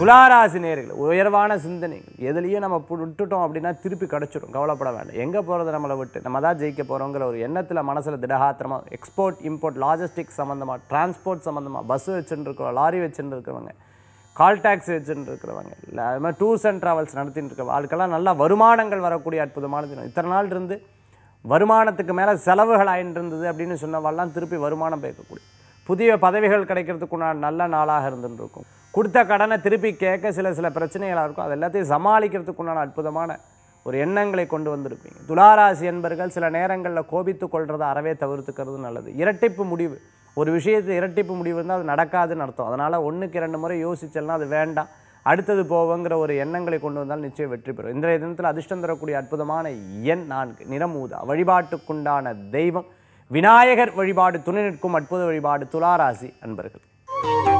துளாராசி நேயர்கள் உயர்வான சிந்தனைகள் எதுலயே நம்ம விட்டுட்டோம் அப்படினா திருப்பி கடச்சிரும். கவலைப்பட வேண்டாம். எங்க போறது நம்மள விட்டு நம்ம தான் ஜெயிக்க போறோம்ங்கற ஒரு எண்ணத்துல மனசுல திடகாத்திரமா எக்ஸ்போர்ட் இம்போர்ட் லாஜிஸ்டிக்ஸ் சம்பந்தமா டிரான்ஸ்போர்ட் சம்பந்தமா பஸ் வெச்சின்றிருக்கோம் லாரி வெச்சின்றிருக்கவங்க கால் டாக்ஸி வெச்சின்றிருக்கவங்க இல்ல டூர்ஸ் அண்ட் டிராவல்ஸ் நடத்திட்டு இருக்க ஆட்களா நல்ல வருமானங்கள் வரக்கூடிய அற்புதமான தினம். இத்தனை நாள் இருந்து வருமானத்துக்கு மேல செலவுகள் ஆயிட்டு இருந்தது அப்படினு சொன்னவெல்லாம் திருப்பி வருமானம் பேக்கக்கூடிய புதிய பதவிகள் கிடைக்கிறதுக்குண்டான நல்ல நாளாக இருந்துருக்கும். கொடுத்த கடனை திருப்பி கேட்க சில பிரச்சனைகளாக இருக்கும். அது எல்லாத்தையும் சமாளிக்கிறதுக்குண்டான அற்புதமான ஒரு எண்ணங்களை கொண்டு வந்திருப்பீங்க. துளாராசி என்பர்கள் சில நேரங்களில் கோபித்து கொள்றதை அறவே தவிர்த்துக்கிறது நல்லது. இரட்டிப்பு முடிவு ஒரு விஷயத்தை இரட்டிப்பு முடிவு இருந்தால் அது நடக்காதுன்னு அர்த்தம். அதனால் 1க்கு 2 முறை யோசிச்சல்னா அது வேண்டாம் அடுத்தது போவோங்கிற ஒரு எண்ணங்களை கொண்டு வந்தால் நிச்சயம் வெற்றி பெறும். இன்றைய தினத்தில் அதிர்ஷ்டம் தரக்கூடிய அற்புதமான எண் 4 நிறமூதா. வழிபாட்டுக்குண்டான தெய்வம் விநாயகர். வழிபாடு துணை நிற்கும் அற்புத வழிபாடு துளாராசி அன்பர்கள்.